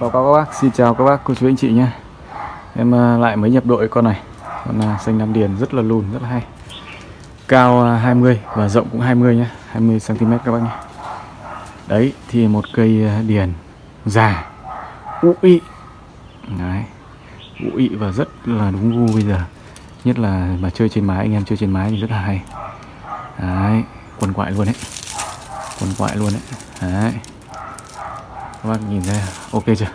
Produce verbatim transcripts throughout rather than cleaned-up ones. Báo cáo các bác, xin chào các bác, cô chú anh chị nhé. Em lại mới nhập đội con này. Con xanh Nam Điền rất là lùn, rất là hay. Cao hai mươi và rộng cũng hai mươi nhé, hai mươi xăng ti mét các bác nhé. Đấy, thì một cây điền già ụ ị. Đấy, ụ ị và rất là đúng gu bây giờ. Nhất là mà chơi trên mái, anh em chơi trên mái thì rất là hay. Đấy, quần quại luôn đấy. Quần quại luôn đấy. Đấy, các bác nhìn ra ok chưa,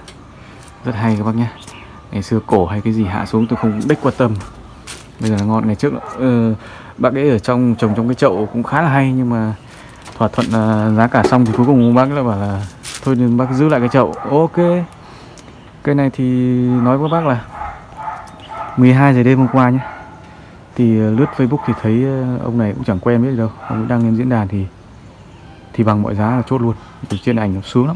rất hay các bác nhé. Ngày xưa cổ hay cái gì hạ xuống tôi không đếch quan tâm, bây giờ là ngon. Ngày trước uh, bác ấy ở trong trồng trong cái chậu cũng khá là hay, nhưng mà thỏa thuận uh, giá cả xong thì cuối cùng bác lại bảo là thôi nên bác giữ lại cái chậu. Ok, cây này thì nói với bác là mười hai giờ đêm hôm qua nhé, thì uh, lướt Facebook thì thấy uh, ông này cũng chẳng quen biết gì đâu, ông đang lên diễn đàn thì thì bằng mọi giá là chốt luôn. Từ trên ảnh nó sướng lắm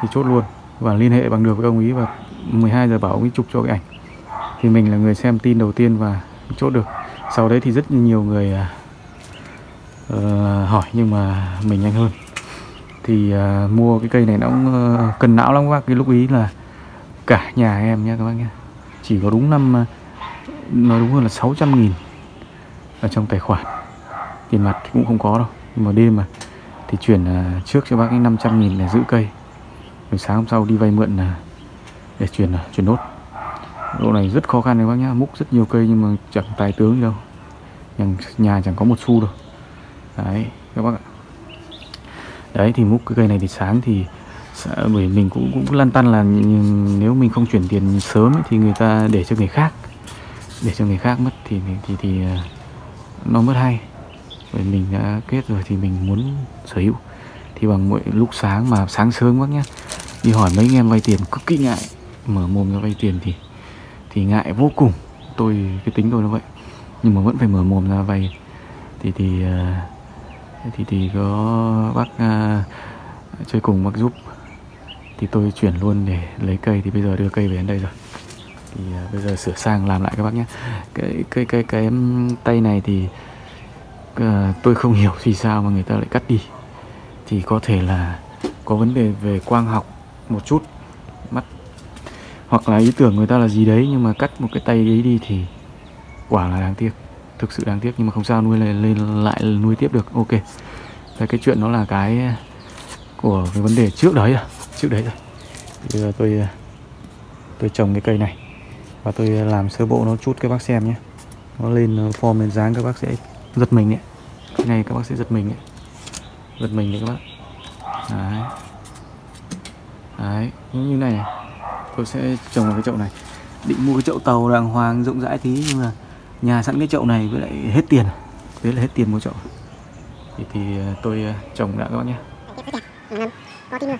thì chốt luôn và liên hệ bằng được với ông ý, và mười hai giờ bảo ông ấy chụp cho cái ảnh, thì mình là người xem tin đầu tiên và chốt được. Sau đấy thì rất nhiều người uh, hỏi nhưng mà mình nhanh hơn. Thì uh, mua cái cây này nó cũng uh, cần não lắm các bác. Cái lúc ý là cả nhà em nhé các bác nhé, chỉ có đúng năm uh, nói đúng hơn là sáu trăm nghìn ở trong tài khoản, tiền mặt cũng không có đâu. Nhưng mà đêm mà thì chuyển uh, trước cho bác cái năm trăm nghìn để giữ cây, rồi sáng hôm sau đi vay mượn là để chuyển là chuyển nốt. Độ này rất khó khăn đấy bác nhá, múc rất nhiều cây nhưng mà chẳng tài tướng gì đâu, nhà chẳng có một xu đâu. Đấy các bác ạ. Đấy thì múc cái cây này thì sáng thì bởi mình cũng cũng lăn tăn là nếu mình không chuyển tiền sớm ấy, thì người ta để cho người khác, để cho người khác mất thì thì thì, thì nó mất hay. Bởi mình đã kết rồi thì mình muốn sở hữu. Thì bằng mỗi lúc sáng mà sáng sớm bác nhá, đi hỏi mấy anh em vay tiền cực kỳ ngại, mở mồm ra vay tiền thì thì ngại vô cùng. Tôi cái tính tôi nó vậy, nhưng mà vẫn phải mở mồm ra vay. Thì thì thì thì có bác uh, chơi cùng bác giúp thì tôi chuyển luôn để lấy cây. Thì bây giờ đưa cây về đến đây rồi, thì uh, bây giờ sửa sang làm lại các bác nhé. Cái cái cái cái tay này thì uh, tôi không hiểu vì sao mà người ta lại cắt đi, thì có thể là có vấn đề về quang học một chút mắt, hoặc là ý tưởng người ta là gì đấy, nhưng mà cắt một cái tay ấy đi thì quả là đáng tiếc, thực sự đáng tiếc. Nhưng mà không sao, nuôi lại, lên lại nuôi tiếp được. Ok, thế cái chuyện nó là cái của cái vấn đề trước đấy rồi, trước đấy rồi. Bây giờ tôi tôi trồng cái cây này và tôi làm sơ bộ nó chút các bác xem nhé. Nó lên nó form lên dáng các bác sẽ giật mình đấy. Cái này các bác sẽ giật mình đấy, giật mình đấy các bác. Đấy, đấy như này này, tôi sẽ trồng vào cái chậu này. Định mua cái chậu tàu đàng hoàng rộng rãi tí, nhưng mà nhà sẵn cái chậu này với lại hết tiền, thế là hết tiền mua chậu. Thì, thì tôi trồng đã các bác nhé. Thành cây rất đẹp.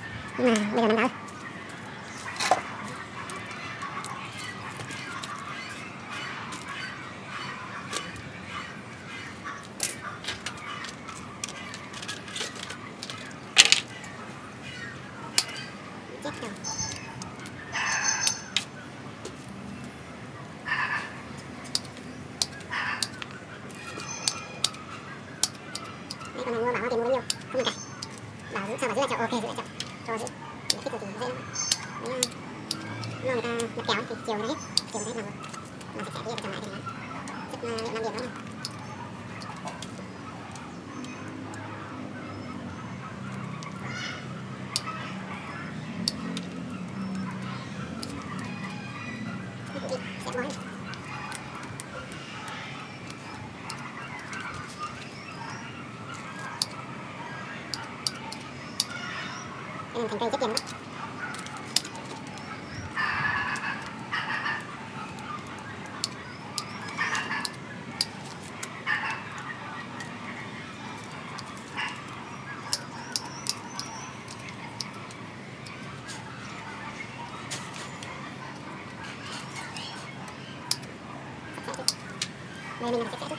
Đây mình sẽ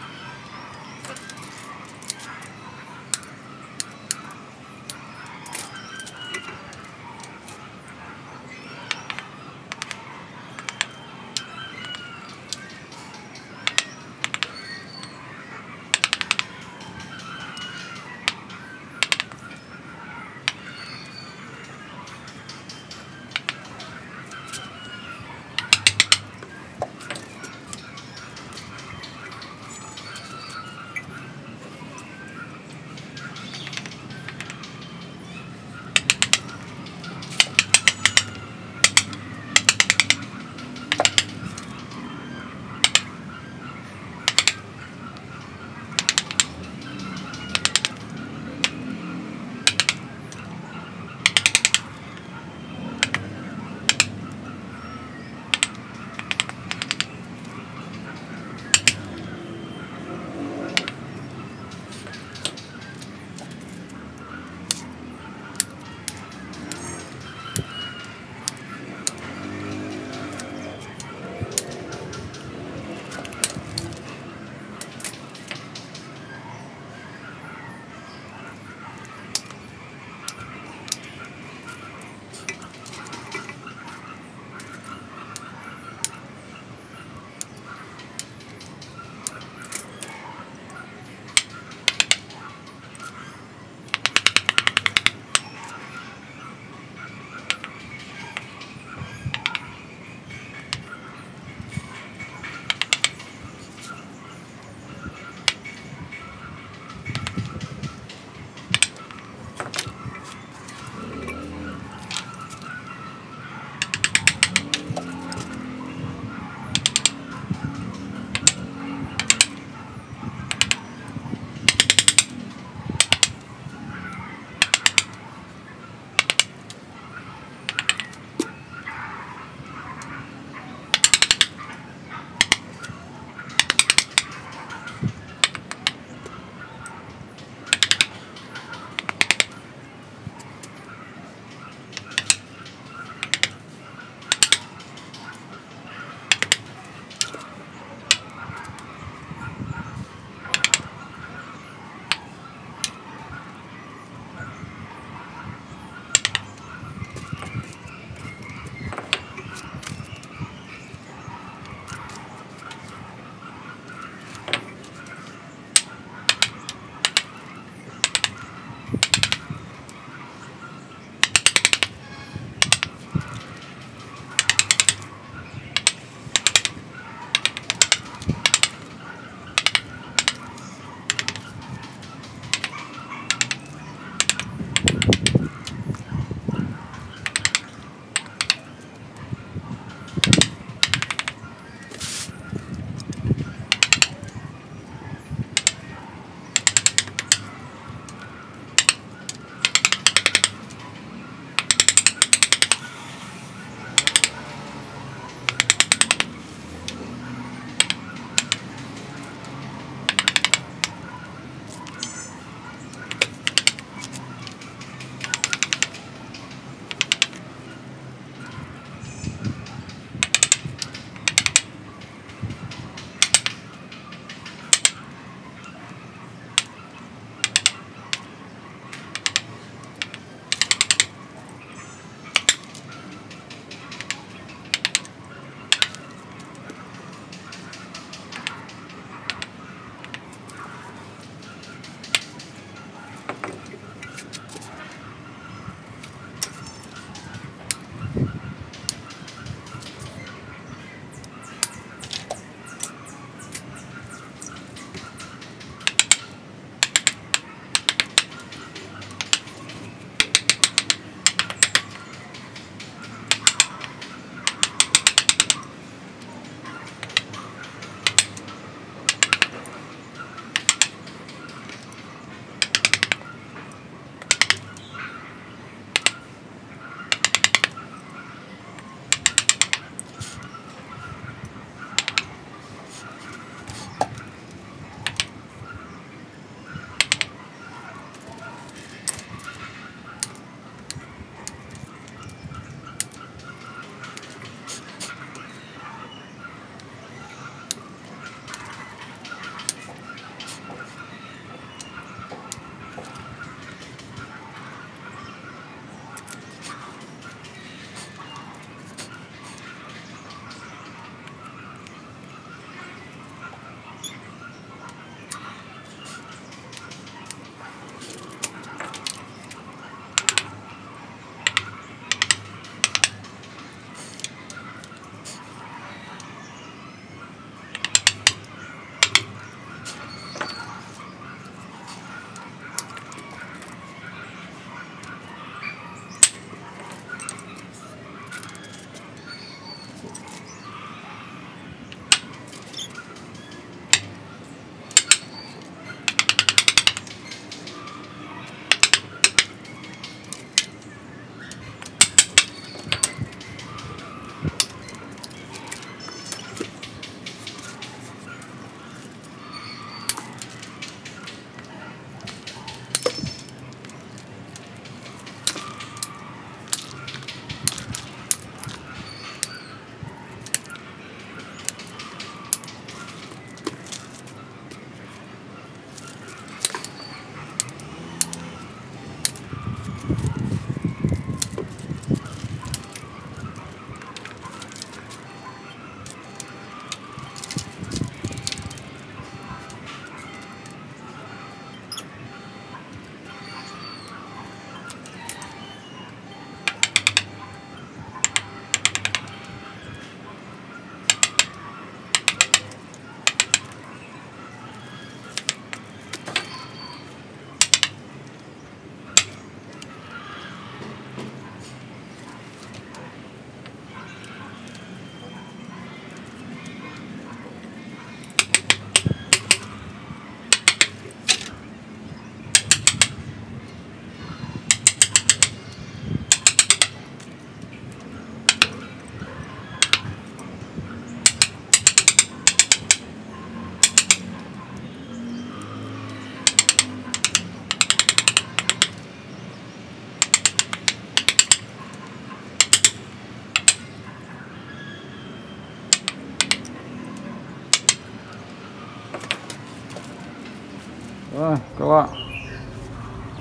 Đó, các bạn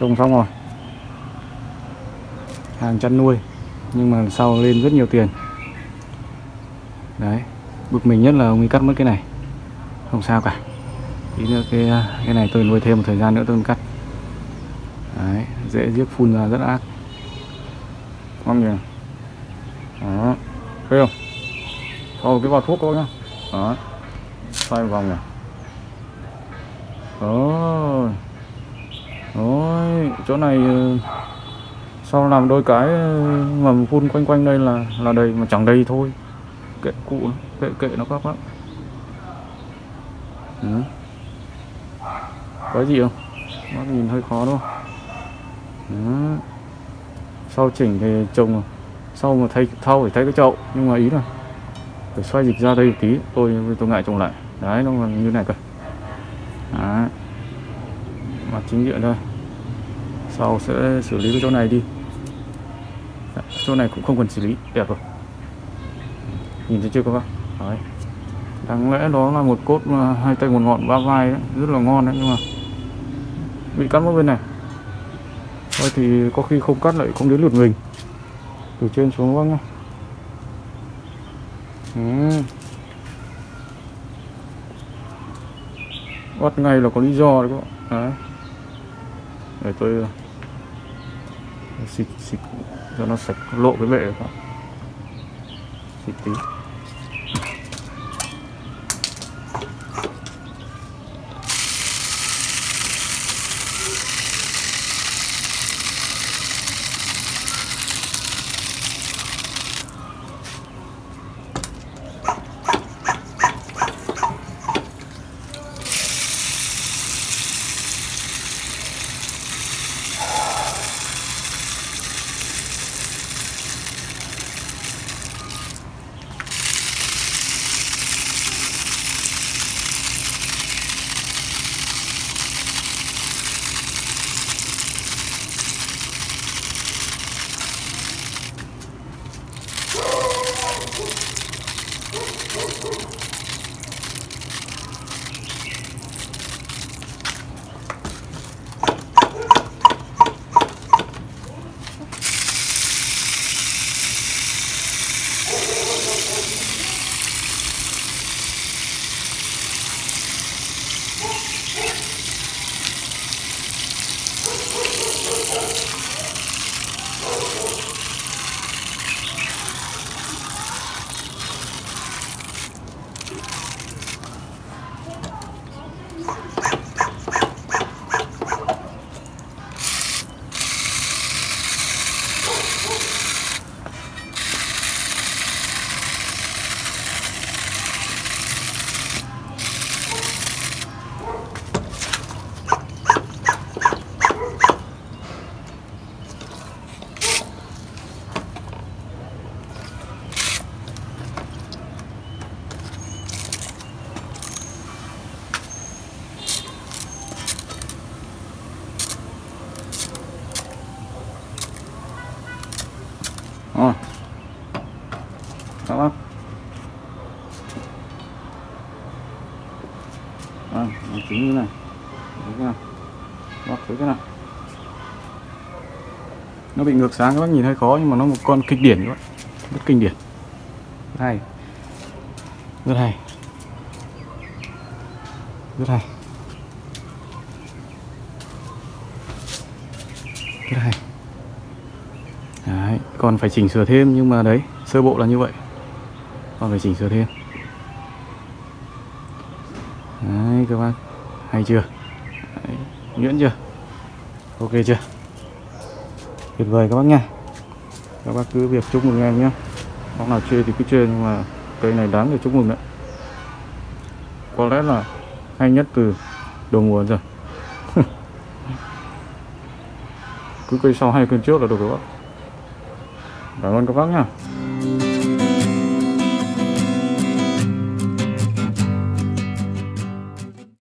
trồng xong rồi, hàng chăn nuôi nhưng mà sau lên rất nhiều tiền đấy. Bực mình nhất là ông ấy cắt mất cái này, không sao cả, tí nữa cái cái này tôi nuôi thêm một thời gian nữa tôi cắt đấy, dễ giết phun ra rất ác, ngon nhỉ. Đó, thấy không, sau cái vào thuốc thôi nhá. Đó, xoay vòng này. Đó, rồi chỗ này sau làm đôi cái mà phun quanh quanh đây là là đầy mà chẳng đầy thôi, kệ cụ nó, kệ kệ nó các lắm. Ừ. Có gì không? Nó nhìn hơi khó đúng không? Đó. Sau chỉnh thì trồng, sau mà thay thau phải thay cái chậu, nhưng mà ý là phải xoay dịch ra đây một tí, tôi tôi ngại trồng lại. Đấy, nó như này cơ. Đấy. Mặt chính diện đây. Sau sẽ xử lý cái chỗ này đi. Đấy, chỗ này cũng không cần xử lý, đẹp rồi. Nhìn thấy chưa các bạn? Đấy. Đáng lẽ đó là một cốt hai tay một ngọn ba vai đấy, rất là ngon đấy, nhưng mà bị cắt mất bên này. Thôi thì có khi không cắt lại không đến lượt mình. Từ trên xuống vâng. Ừ. Bắt ngay là có lý do đấy các bạn. Đấy. Để tôi xịt xịt cho nó sạch lộ cái bệ các bạn. Xịt tí. Chính như này, thế nào, bác thấy thế nào? Nó bị ngược sáng các bác nhìn hơi khó, nhưng mà nó một con kinh điển các bác, rất kinh điển, rất hay, rất hay, rất hay, rất hay. Đấy, còn phải chỉnh sửa thêm, nhưng mà đấy sơ bộ là như vậy, còn phải chỉnh sửa thêm. Đấy các bác. Hay chưa? Đấy, nhuyễn chưa? Ok chưa? Tuyệt vời các bác nha. Các bác cứ việc chúc mừng em nhé. Bác nào chê thì cứ chê, nhưng mà cây này đáng để chúc mừng đấy. Có lẽ là hay nhất từ đầu mùa rồi. Cứ cây sau hay cây trước là được các bác. Cảm ơn các bác nha.